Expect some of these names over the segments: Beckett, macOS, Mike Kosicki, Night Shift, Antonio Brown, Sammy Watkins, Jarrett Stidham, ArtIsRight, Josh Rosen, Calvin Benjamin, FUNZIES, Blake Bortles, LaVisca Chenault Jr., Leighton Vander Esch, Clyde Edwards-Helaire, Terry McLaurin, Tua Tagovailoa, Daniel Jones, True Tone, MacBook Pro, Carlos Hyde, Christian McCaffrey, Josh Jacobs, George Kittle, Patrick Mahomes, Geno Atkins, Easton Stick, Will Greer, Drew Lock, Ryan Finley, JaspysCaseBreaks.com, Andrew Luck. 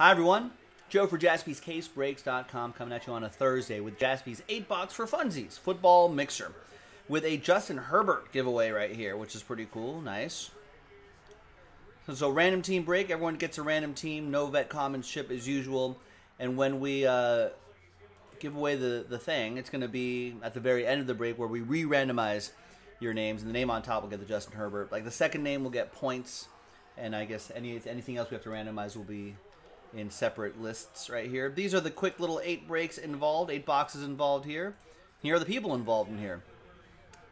Hi, everyone. Joe for JaspysCaseBreaks.com coming at you on a Thursday with Jaspy's 8-Box for Funsies Football Mixer with a Justin Herbert giveaway right here, which is pretty cool. Nice. So random team break. Everyone gets a random team. No vet common ship as usual. And when we give away the thing, it's going to be at the very end of the break where we re-randomize your names. And the name on top will get the Justin Herbert. Like the second name will get points. And I guess anything else we have to randomize will be in separate lists right here. These are the quick little 8 breaks involved, 8 boxes involved here. Here are the people involved in here.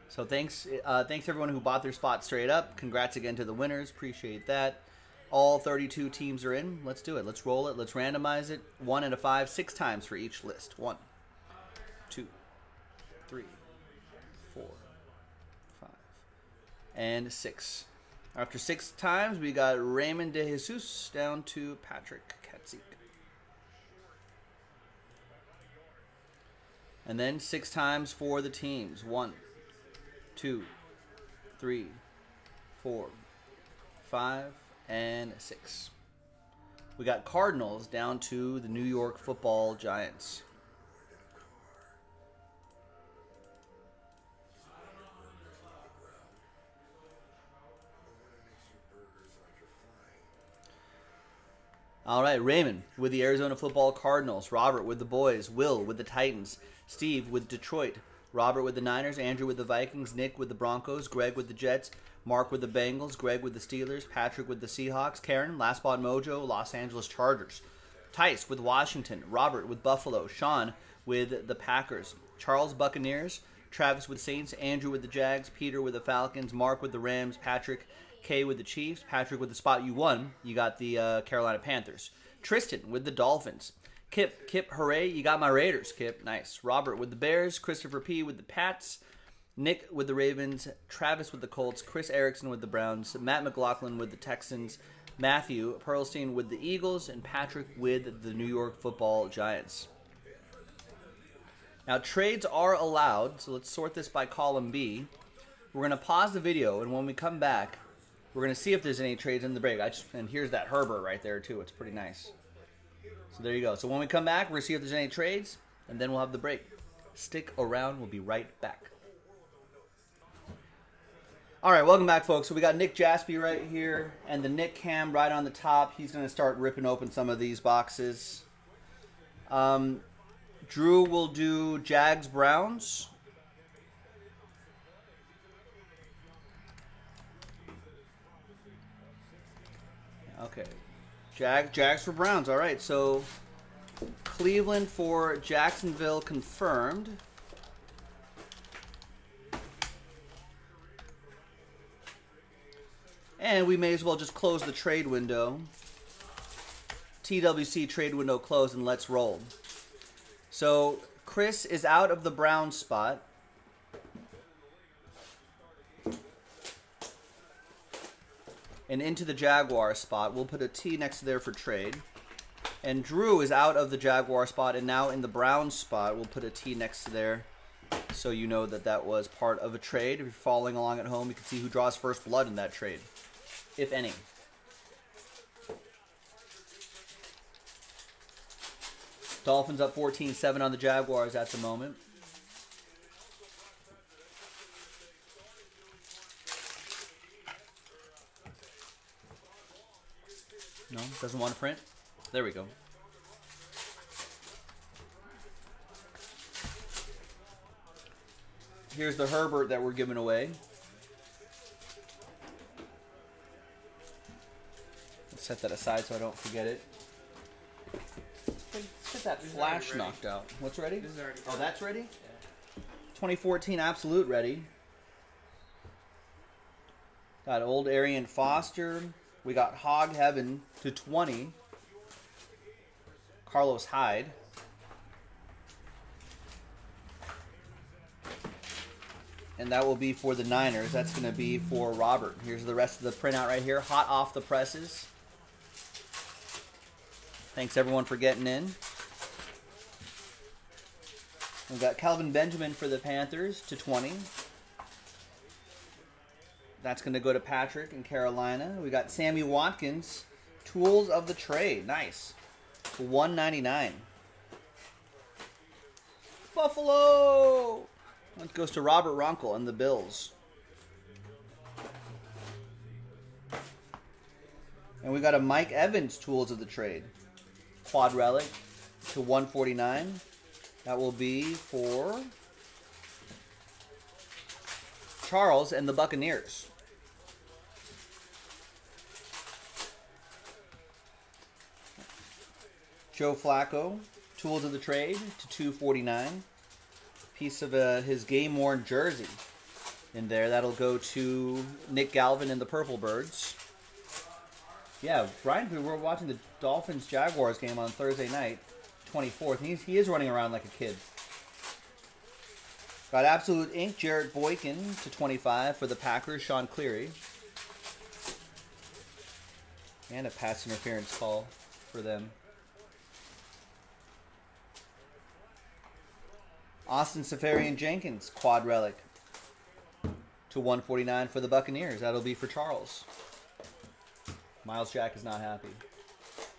So thanks everyone who bought their spot straight up. Congrats again to the winners. Appreciate that. All 32 teams are in. Let's do it. Let's roll it. Let's randomize it. 1 out of 5, 6 times for each list. 1, 2, 3, 4, 5, and 6. After 6 times, we got Raymond DeJesus down to Patrick Katzik. And then 6 times for the teams. 1, 2, 3, 4, 5, and 6. We got Cardinals down to the New York Football Giants. All right, Raymond with the Arizona Football Cardinals, Robert with the Boys, Will with the Titans, Steve with Detroit, Robert with the Niners, Andrew with the Vikings, Nick with the Broncos, Greg with the Jets, Mark with the Bengals, Greg with the Steelers, Patrick with the Seahawks, Karen, Last Spot Mojo, Los Angeles Chargers, Tice with Washington, Robert with Buffalo, Sean with the Packers, Charles Buccaneers, Travis with Saints, Andrew with the Jags, Peter with the Falcons, Mark with the Rams, Patrick K with the Chiefs, Patrick with the spot you won. You got the Carolina Panthers. Tristan with the Dolphins. Kip, hooray, you got my Raiders, Kip. Nice. Robert with the Bears. Christopher P with the Pats. Nick with the Ravens. Travis with the Colts. Chris Erickson with the Browns. Matt McLaughlin with the Texans. Matthew Pearlstein with the Eagles. And Patrick with the New York Football Giants. Now, trades are allowed, so let's sort this by column B. We're going to pause the video, and when we come back, we're going to see if there's any trades in the break. And here's that Herbert right there, too. It's pretty nice. So there you go. So when we come back, we're going to see if there's any trades, and then we'll have the break. Stick around. We'll be right back. All right, welcome back, folks. So we got Nick Jaspe right here and the Nick Cam right on the top. He's going to start ripping open some of these boxes. Drew will do Jags-Browns. Okay, Jags for Browns. All right, so Cleveland for Jacksonville confirmed. And we may as well just close the trade window. TWC trade window closed, and let's roll. So Chris is out of the Browns spot. And into the Jaguar spot. We'll put a T next to there for trade. And Drew is out of the Jaguar spot and now in the Browns spot. We'll put a T next to there so you know that that was part of a trade. If you're following along at home, you can see who draws first blood in that trade, if any. Dolphins up 14-7 on the Jaguars at the moment. No, doesn't want to print. There we go. Here's the Herbert that we're giving away. Let's set that aside so I don't forget it. Let's get that flash knocked out. What's ready? This is already done. Oh, that's ready? Yeah. 2014 Absolute ready. Got old Arian Foster. We got Hog Heaven to 20. Carlos Hyde. And that will be for the Niners. That's going to be for Robert. Here's the rest of the printout right here. Hot off the presses. Thanks, everyone, for getting in. We've got Calvin Benjamin for the Panthers to 20. That's going to go to Patrick in Carolina. We got Sammy Watkins, Tools of the Trade. Nice. /199. Buffalo! That goes to Robert Ronkel and the Bills. And we got a Mike Evans Tools of the Trade. Quad Relic /149. That will be for Charles and the Buccaneers. Joe Flacco, Tools of the Trade /249. Piece of his game-worn jersey in there. That'll go to Nick Galvin and the Purple Birds. Yeah, Brian, we were watching the Dolphins-Jaguars game on Thursday night, 24th, and he is running around like a kid. Got Absolute Ink, Jared Boykin /25 for the Packers, Sean Cleary. And a pass interference call for them. Austin Seferian-Jenkins, Quad Relic /149 for the Buccaneers. That'll be for Charles. Miles Jack is not happy.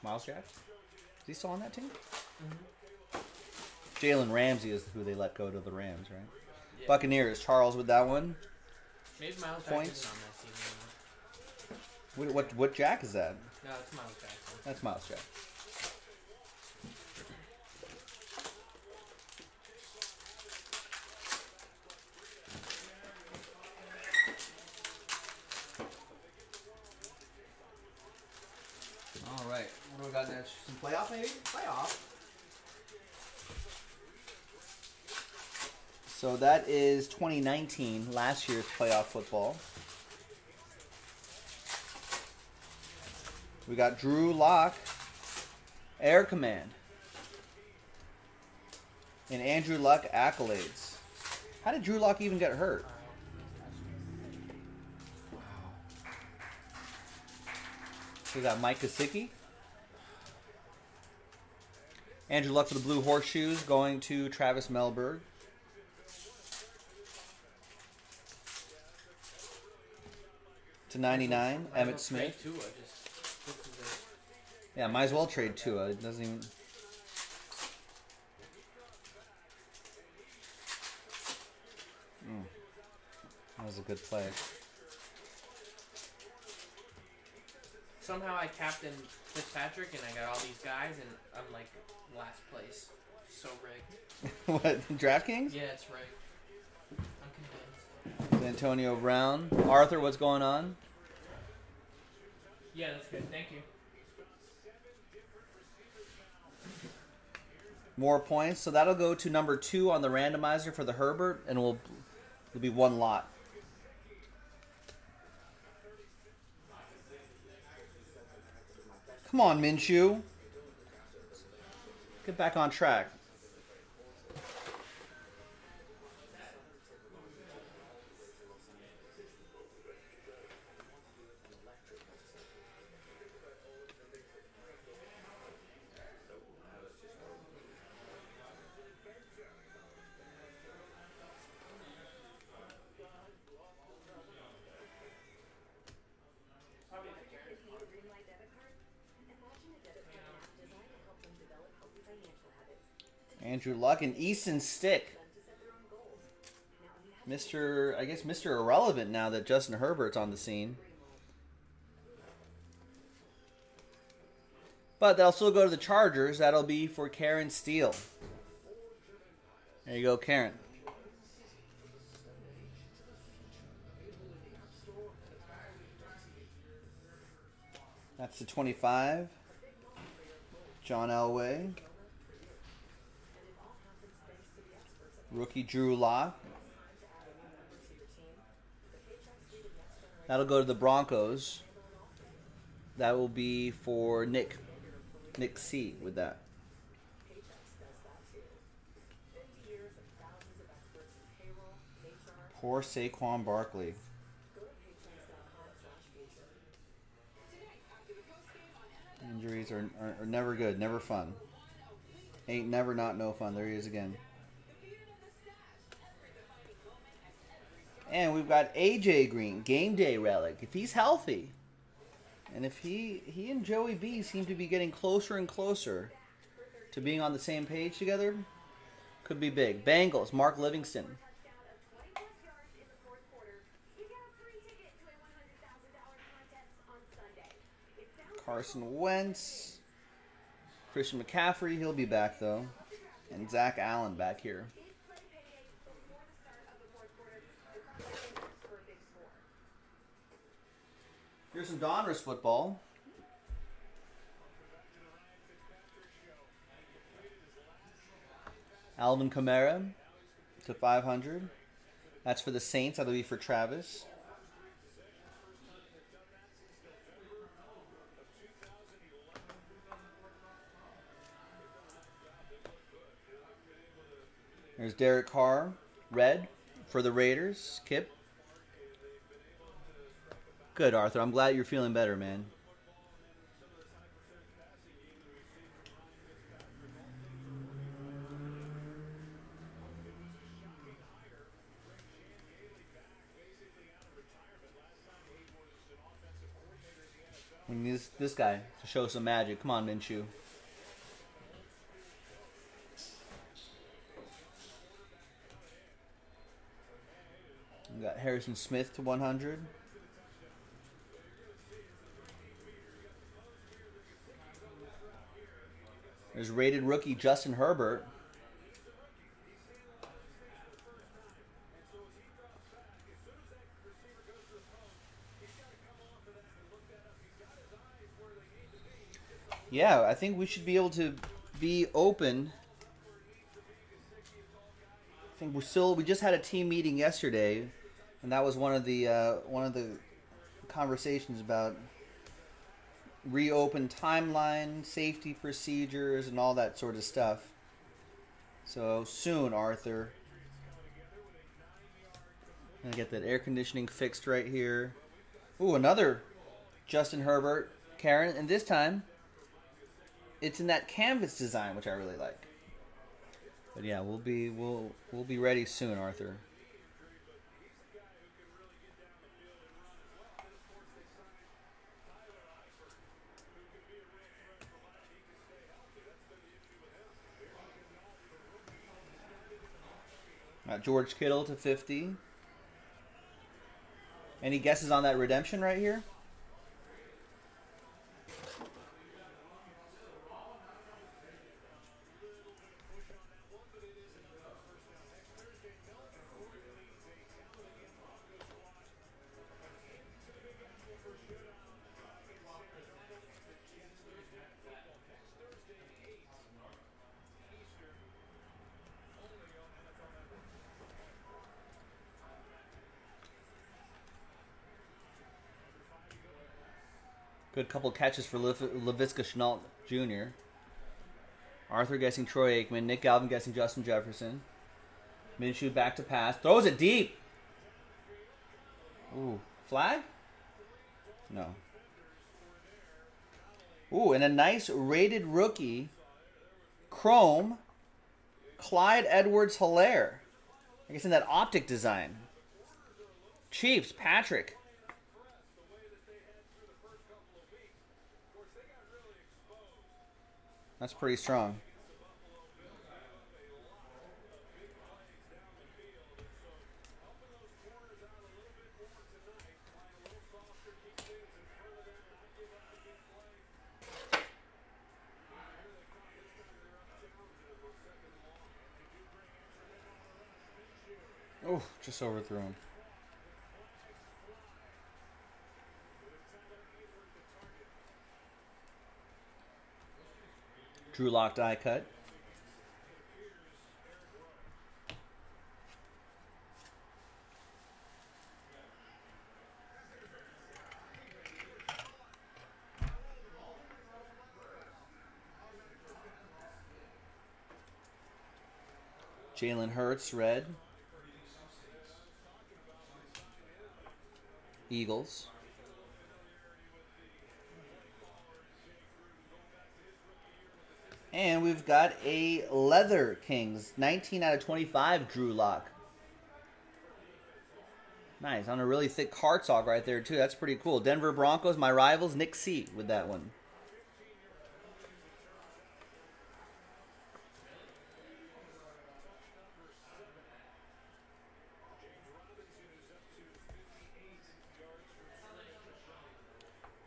Miles Jack? Is he still on that team? Mm-hmm. Jalen Ramsey is who they let go to the Rams, right? Yeah. Buccaneers, Charles with that one. Maybe Miles Jack is on that team anymore. What Jack is that? No, it's Miles Jack. That's Miles Jack. Some playoff, maybe? Playoff. So that is 2019, last year's playoff football. We got Drew Lock, Air Command, and Andrew Luck accolades. How did Drew Lock even get hurt? Wow. We got Mike Kosicki. Andrew Luck for the Blue Horseshoes, going to Travis Melberg. /99, Emmitt Smith. Tua, yeah, might as well trade Tua. It doesn't even. That was a good play. Somehow I captained Fitzpatrick and I got all these guys and I'm like last place. So rigged. What, DraftKings? Yeah, it's rigged. I'm convinced. Antonio Brown. Arthur, what's going on? Yeah, that's good. Thank you. More points. So that'll go to number 2 on the randomizer for the Herbert and it'll be one lot. Come on, Minshew. Get back on track. Andrew Luck and Easton Stick. I guess Mr. Irrelevant now that Justin Herbert's on the scene. But they'll still go to the Chargers. That'll be for Karen Steele. There you go, Karen. That's the 25. John Elway. Rookie Drew Lock. That'll go to the Broncos. That will be for Nick. Nick C with that. Poor Saquon Barkley. Injuries are never good, never fun. Ain't never not no fun. There he is again. And we've got AJ Green, game day relic. If he's healthy, and if he and Joey B seem to be getting closer and closer to being on the same page together could be big. Bengals, Mark Livingston. Carson Wentz. Christian McCaffrey, he'll be back though. And Zach Allen back here. Here's some Donruss football. Alvin Kamara to 500. That's for the Saints. That'll be for Travis. There's Derek Carr, red, for the Raiders. Kip. Good, Arthur. I'm glad you're feeling better, man. We need this guy to show some magic. Come on, Minshew. We got Harrison Smith to 100. There's rated rookie Justin Herbert. Yeah, I think we should be able to be open. I think we're still. We just had a team meeting yesterday, and that was one of the conversations about reopen timeline, safety procedures, and all that sort of stuff. So soon, Arthur. I'm gonna get that air conditioning fixed right here. Ooh, another Justin Herbert, Karen, and this time it's in that canvas design, which I really like. But yeah, we'll be ready soon, Arthur. George Kittle to 50. Any guesses on that redemption right here? Good couple catches for LaVisca Chenault Jr. Arthur guessing Troy Aikman. Nick Galvin guessing Justin Jefferson. Minshew back to pass. Throws it deep. Ooh. Flag? No. Ooh, and a nice rated rookie. Chrome. Clyde Edwards-Helaire. I guess in that optic design. Chiefs, Patrick. That's pretty strong. Oh, just overthrew him. Drew Lock die cut. Jalen Hurts, red. Eagles. And we've got a Leather Kings, 19 out of 25, Drew Lock. Nice, on a really thick card sock right there, too. That's pretty cool. Denver Broncos, my rivals, Nick C with that one.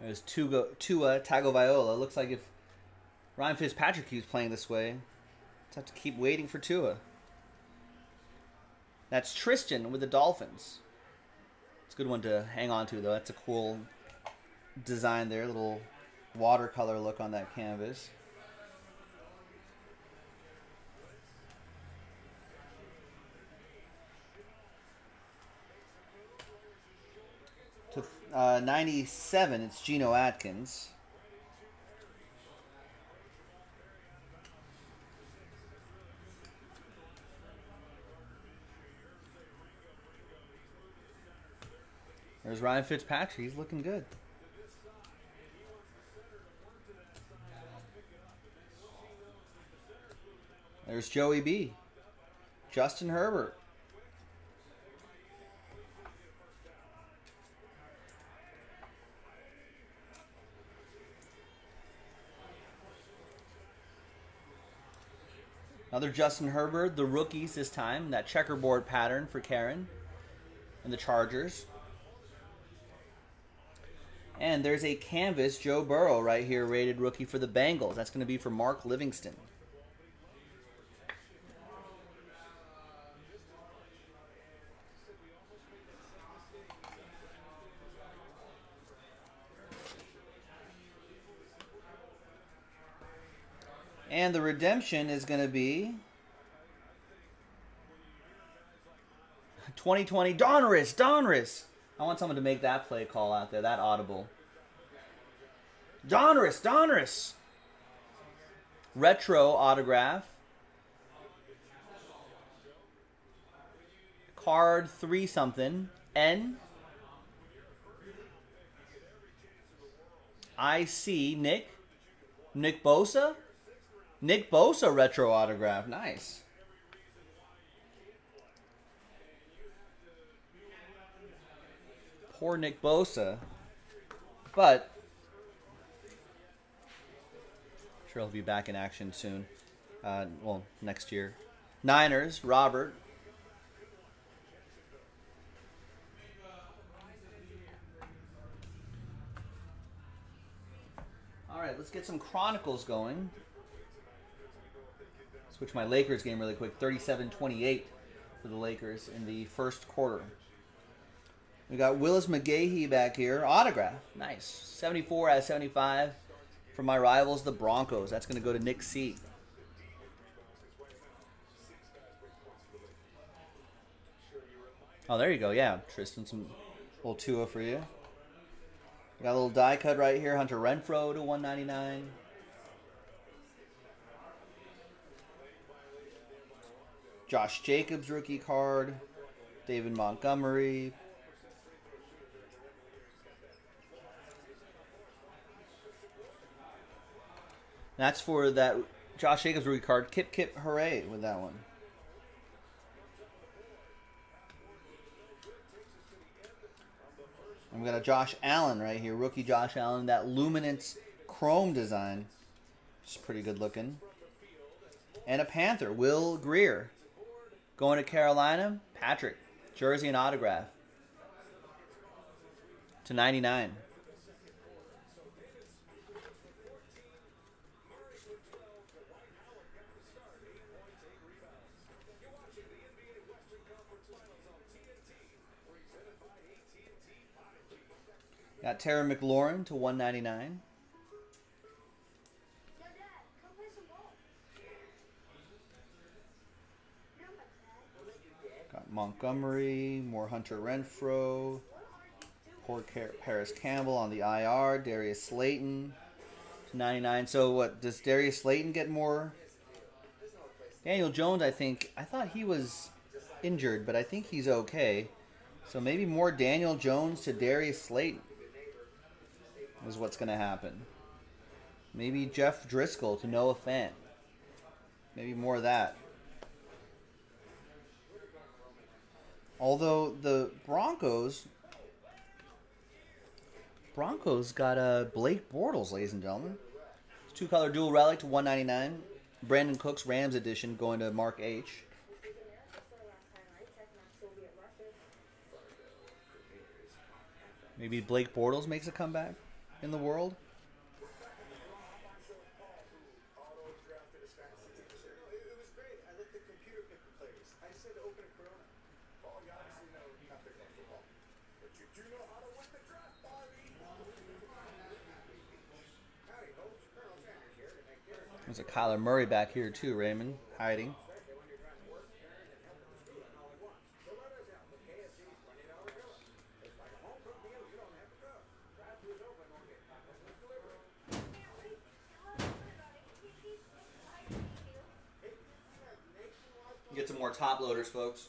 There's Tua Tagovailoa. Looks like if Ryan Fitzpatrick keeps playing this way, just have to keep waiting for Tua. That's Tristan with the Dolphins. It's a good one to hang on to, though. That's a cool design there, little watercolor look on that canvas. To 97, it's Geno Atkins. There's Ryan Fitzpatrick. He's looking good. There's Joey B. Justin Herbert. Another Justin Herbert, the rookies this time. That checkerboard pattern for Karen and the Chargers. And there's a canvas Joe Burrow right here, rated rookie for the Bengals. That's going to be for Mark Livingston. And the redemption is going to be 2020. Donruss. I want someone to make that play call out there, that audible. Donruss. Retro autograph. Card 3-something. N. I see Nick. Nick Bosa. Nick Bosa retro autograph. Nice. Poor Nick Bosa, but I'm sure he'll be back in action soon. Well, next year. Niners, Robert. All right, let's get some Chronicles going. Switch my Lakers game really quick. 37-28 for the Lakers in the first quarter. We got Willis McGahee back here. Autograph. Nice. 74/75 for my rivals, the Broncos. That's going to go to Nick C. Oh, there you go. Yeah, Tristan, some little Tua for you. We got a little die cut right here. Hunter Renfro to 199. Josh Jacobs rookie card. David Montgomery. That's for that Josh Jacobs rookie card. Kip, hooray with that one. And we got a Josh Allen right here, rookie Josh Allen. That luminance chrome design, it's pretty good looking. And a Panther, Will Greer, going to Carolina. Patrick, jersey and autograph to 99. Got Terry McLaurin to 199. Got Montgomery, more Hunter Renfro, poor Paris Campbell on the IR, Darius Slayton to 99. So what, does Darius Slayton get more? Daniel Jones, I think. I thought he was injured, but I think he's okay. So maybe more Daniel Jones to Darius Slayton is what's going to happen. Maybe Jeff Driscoll to Noah Fant. Maybe more of that. Although the Broncos got a Blake Bortles, ladies and gentlemen. Two-color dual relic to 199. Brandon Cooks Rams edition going to Mark H. Maybe Blake Bortles makes a comeback. in the world. There's a Kyler Murray back here too, Raymond, hiding. Get some more top loaders, folks.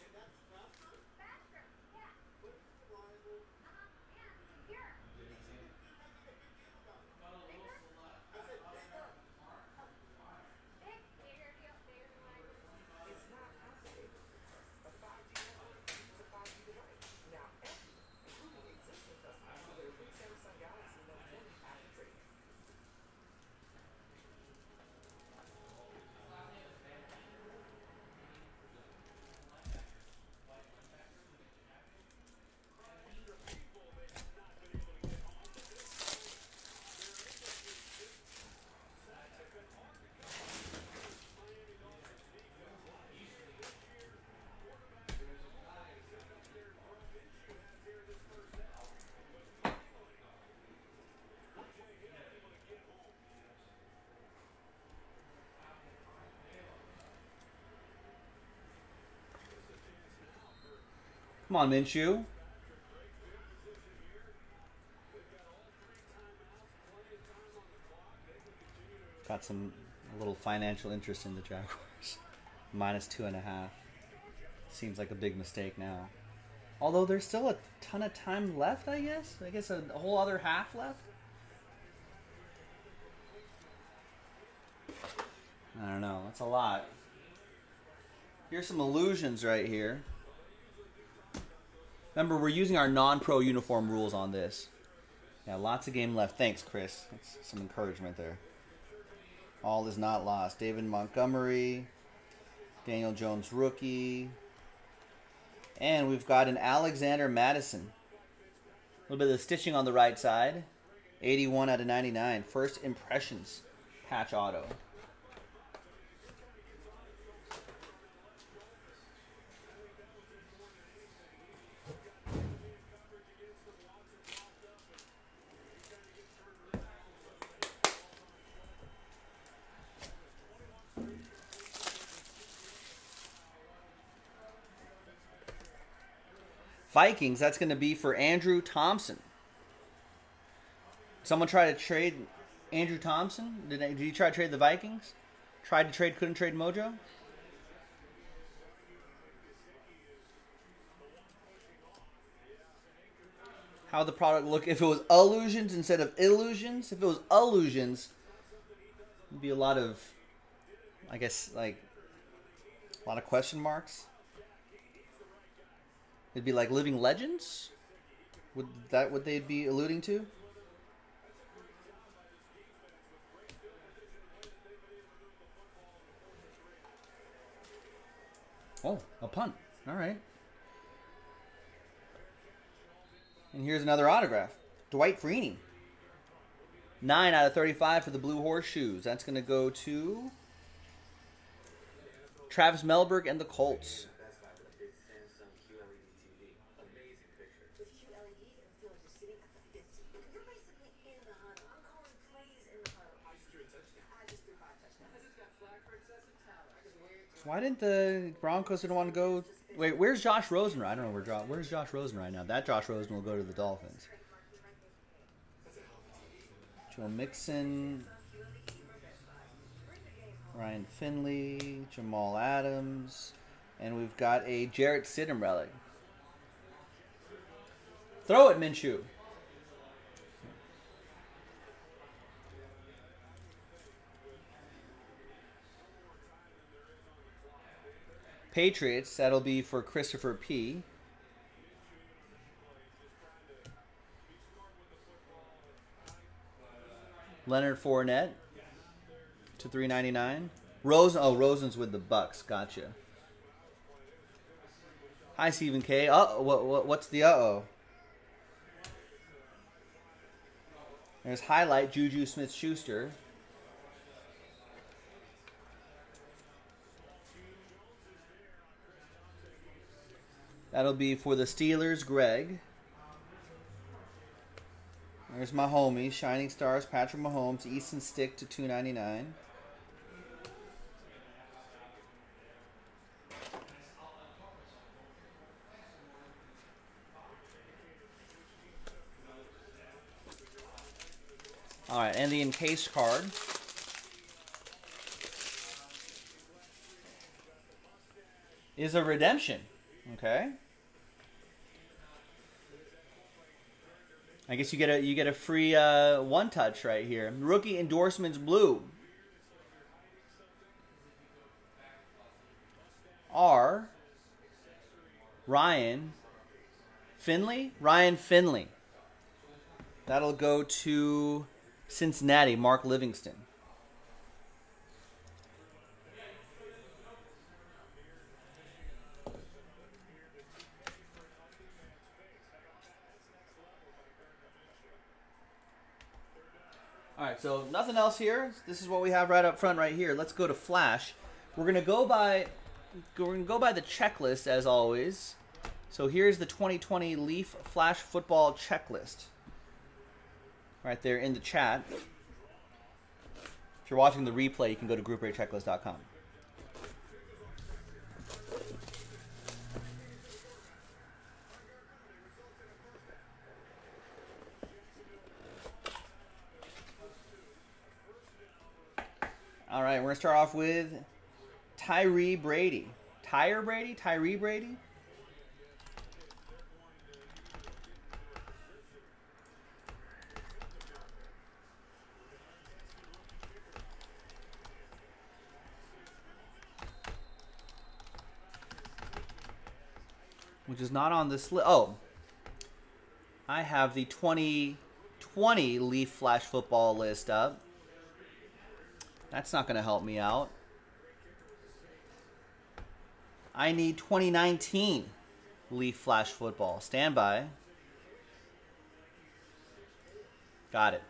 Come on, Minshew. Got a little financial interest in the Jaguars. -2.5. Seems like a big mistake now. Although there's still a ton of time left, I guess. I guess a whole other half left. I don't know. That's a lot. Here's some illusions right here. Remember, we're using our non-pro uniform rules on this. Yeah, lots of game left. Thanks, Chris. That's some encouragement there. All is not lost. David Montgomery, Daniel Jones rookie, and we've got an Alexander Madison. A little bit of the stitching on the right side. 81/99. First impressions. Patch auto. Vikings, that's going to be for Andrew Thompson. Someone tried to trade Andrew Thompson? Did you try to trade the Vikings? Tried to trade, couldn't trade Mojo? How would the product look if it was illusions instead of illusions? If it was illusions, it would be a lot of, I guess, like, a lot of question marks. It'd be like Living Legends? Would that what they'd be alluding to? Oh, a punt. All right. And here's another autograph. Dwight Freeney. 9/35 for the Blue Horseshoes. That's going to go to Travis Melberg and the Colts. Why didn't the Broncos didn't want to go? Wait, where's Josh Rosen? I don't know where's Josh Rosen right now. That Josh Rosen will go to the Dolphins. Joe Mixon, Ryan Finley, Jamal Adams, and we've got a Jarrett Stidham relic. Throw it, Minshew. Patriots, that'll be for Christopher P. Leonard Fournette to $3.99. Rosen, oh, Rosen's with the Bucks. Gotcha. Hi, Stephen K. What's the uh-oh? There's highlight, Juju Smith-Schuster. That'll be for the Steelers, Greg. There's my homie, Shining Stars, Patrick Mahomes, Easton Stick to 299. All right, and the encased card. Is a redemption, okay? I guess you get a free one touch right here. Rookie endorsements blue. R. Ryan Finley. That'll go to Cincinnati, Mark Livingston. All right, so nothing else here. This is what we have right up front right here. Let's go to Flash. We're going to go by the checklist as always. So here's the 2020 Leaf Flash Football checklist. Right there in the chat. If you're watching the replay, you can go to GroupRateChecklist.com. All right, we're gonna start off with Tyree Brady. Tyree Brady. Which is not on this list. Oh, I have the 2020 Leaf Flash Football list up. That's not going to help me out. I need 2019 Leaf Flash Football. Stand by. Got it.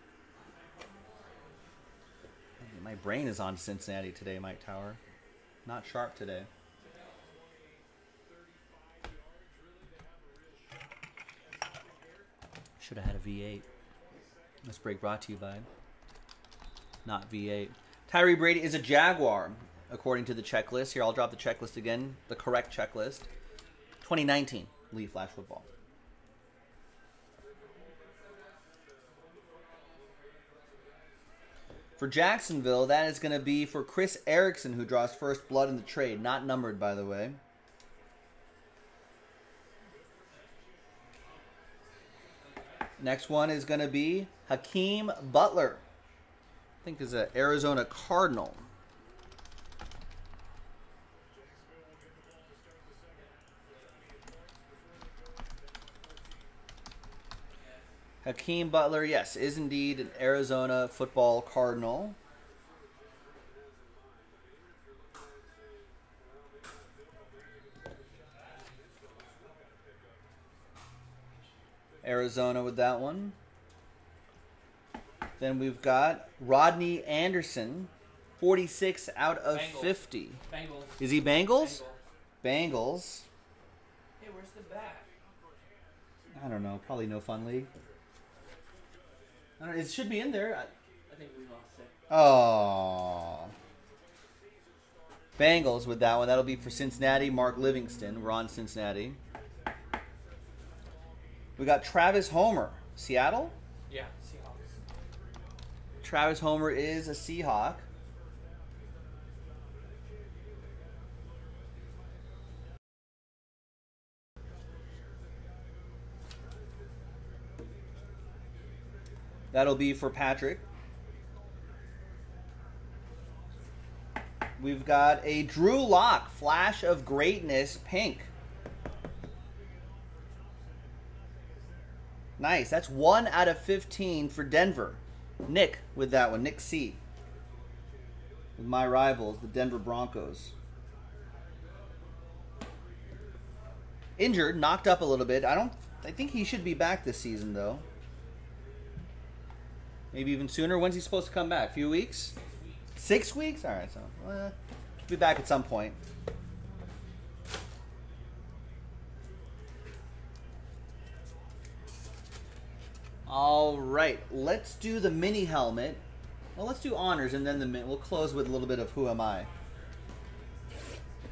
My brain is on Cincinnati today, Mike Tower. Not sharp today. Should have had a V8. This break brought to you by not V8. Tyree Brady is a Jaguar, according to the checklist. Here, I'll drop the checklist again, the correct checklist. 2019 Leaf Flash Football. For Jacksonville, that is going to be for Chris Erickson, who draws first blood in the trade. Not numbered, by the way. Next one is going to be Hakeem Butler. I think is an Arizona Cardinal. Hakeem Butler, yes, is indeed an Arizona football Cardinal. Arizona with that one. Then we've got Rodney Anderson, 46 out of Bengals. 50. Bengals. Is he Bengals? Bengals. Hey, where's the bat? I don't know. Probably no fun league. I don't know. It should be in there. I think we lost it. Oh. Bengals with that one. That'll be for Cincinnati, Mark Livingston. We're on Cincinnati. We got Travis Homer, Seattle? Yeah, Seahawks. Travis Homer is a Seahawk. That'll be for Patrick. We've got a Drew Lock, Flash of Greatness, pink. Nice. That's 1 out of 15 for Denver. Nick with that one. Nick C. With my rivals, the Denver Broncos. Injured. Knocked up a little bit. I think he should be back this season, though. Maybe even sooner. When's he supposed to come back? A few weeks? 6 weeks? All right, so he'll be back at some point. All right, let's do the mini helmet. Well, let's do honors and then the mini. We'll close with a little bit of who am I.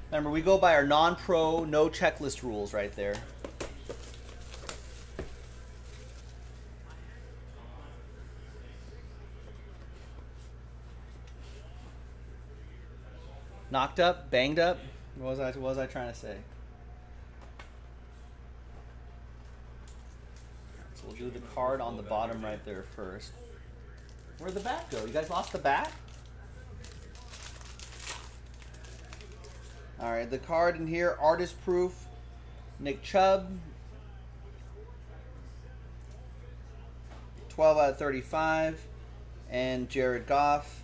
Remember, we go by our non-pro, no checklist rules right there. Knocked up, banged up. What was I trying to say? We'll do the card on the bottom right there first. Where'd the bat go? You guys lost the bat? All right, the card in here, Artist Proof, Nick Chubb. 12 out of 35. And Jared Goff.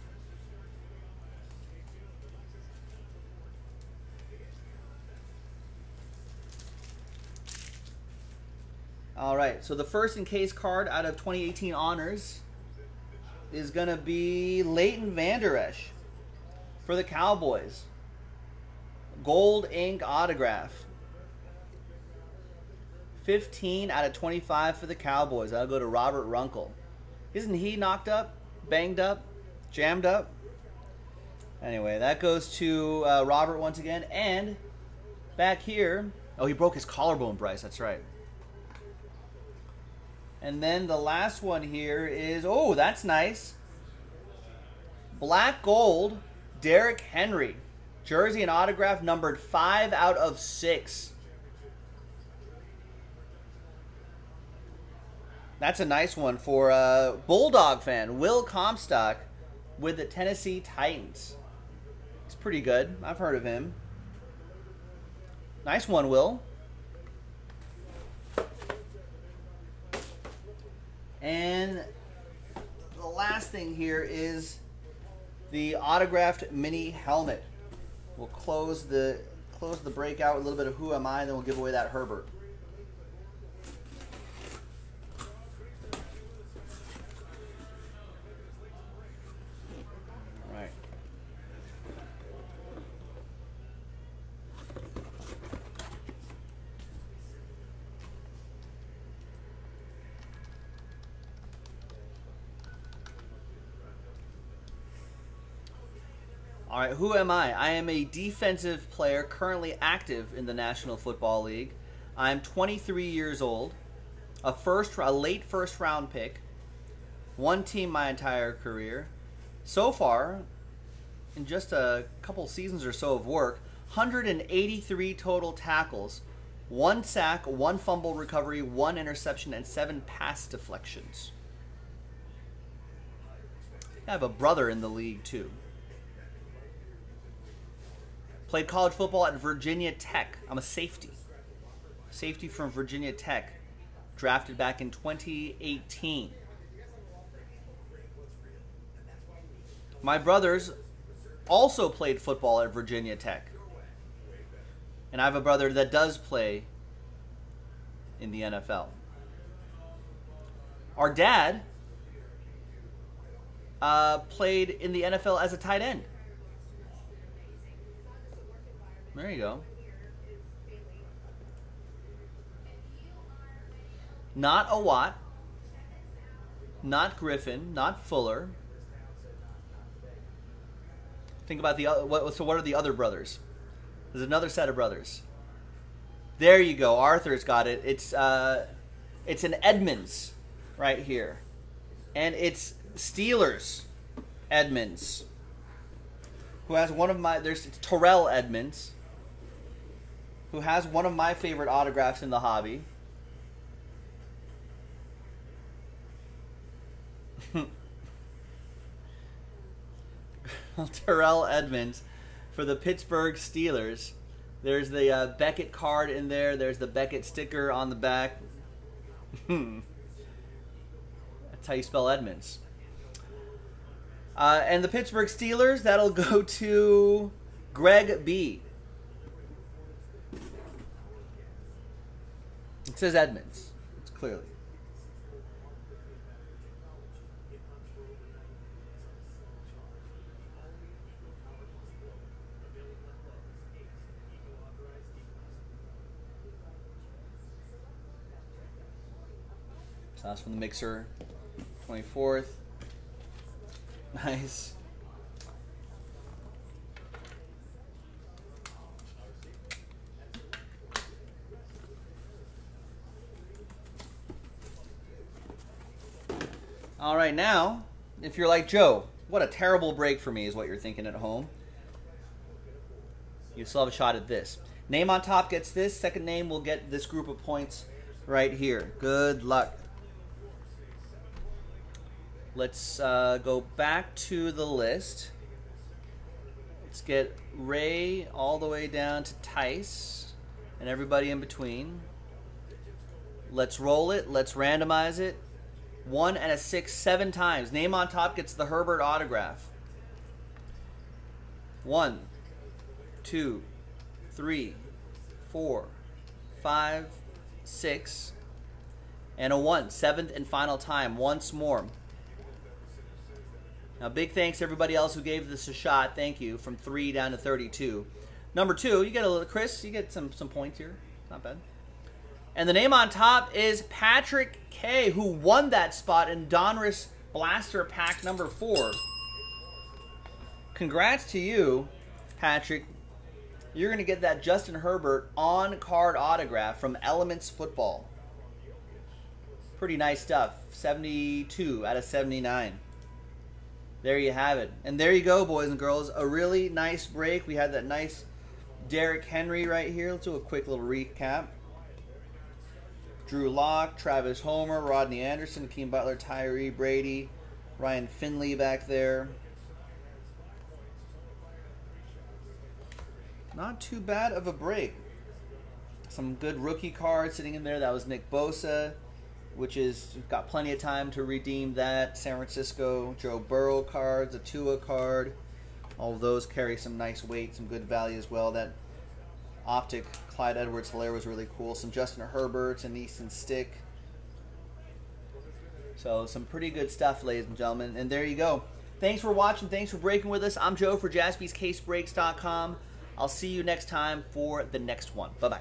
All right, so the first encased card out of 2018 Honors is going to be Leighton Vander Esch for the Cowboys. Gold ink autograph. 15 out of 25 for the Cowboys. That'll go to Robert Runkle. Isn't he knocked up, banged up, jammed up? Anyway, that goes to Robert once again. And back here, oh, he broke his collarbone, Bryce. That's right. And then the last one here is, oh, that's nice. Black gold, Derrick Henry. Jersey and autograph numbered 5 out of 6. That's a nice one for a Bulldog fan, Will Comstock, with the Tennessee Titans. He's pretty good. I've heard of him. Nice one, Will. And the last thing here is the autographed mini helmet. We'll close the breakout with a little bit of who am I, then we'll give away that Herbert. All right. All right, who am I? I am a defensive player currently active in the National Football League. I'm 23 years old, a late first-round pick, one team my entire career. So far, in just a couple seasons or so of work, 183 total tackles, 1 sack, 1 fumble recovery, 1 interception, and 7 pass deflections. I have a brother in the league, too. Played college football at Virginia Tech. I'm a safety. Safety from Virginia Tech. Drafted back in 2018. My brothers also played football at Virginia Tech. And I have a brother that does play in the NFL. Our dad played in the NFL as a tight end. There you go. Not a Watt, not Griffin, not Fuller. Think about the other, what are the other brothers? There's another set of brothers. There you go, Arthur's got it. It's an Edmonds right here. And it's Steelers Edmonds. Who has one of my, there's Terrell Edmonds. Who has one of my favorite autographs in the hobby. Terrell Edmonds for the Pittsburgh Steelers. There's the Beckett card in there. There's the Beckett sticker on the back. That's how you spell Edmonds. And the Pittsburgh Steelers, that'll go to Greg B. It says Edmonds. It's clearly. So that's from the mixer. 24th. Nice. All right, now, if you're like, Joe, what a terrible break for me is what you're thinking at home. You still have a shot at this. Name on top gets this. Second name will get this group of points right here. Good luck. Let's go back to the list. Let's get Ray all the way down to Tice and everybody in between. Let's roll it. Let's randomize it. 1 and a 6, 7 times. Name on top gets the Herbert autograph. 1, 2, 3, 4, 5, 6, and a 1. 7th and final time, once more. Now, big thanks to everybody else who gave this a shot. Thank you. From 3 down to 32. Number 2, you get a little, Chris, you get some points here. Not bad. And the name on top is Patrick K, who won that spot in Donruss Blaster Pack number 4. Congrats to you, Patrick. You're going to get that Justin Herbert on-card autograph from Elements Football. Pretty nice stuff. 72 out of 79. There you have it. And there you go, boys and girls. A really nice break. We had that nice Derrick Henry right here. Let's do a quick little recap. Drew Lock, Travis Homer, Rodney Anderson, Keem Butler, Tyree Brady, Ryan Finley back there. Not too bad of a break. Some good rookie cards sitting in there. That was Nick Bosa, which is got plenty of time to redeem that. San Francisco, Joe Burrow cards, a Tua card. All of those carry some nice weight, some good value as well. That Optic Clyde Edwards-Helaire was really cool. Some Justin Herberts and Easton Stick. So some pretty good stuff, ladies and gentlemen. And there you go. Thanks for watching. Thanks for breaking with us. I'm Joe for JaspysCaseBreaks.com. I'll see you next time for the next one. Bye-bye.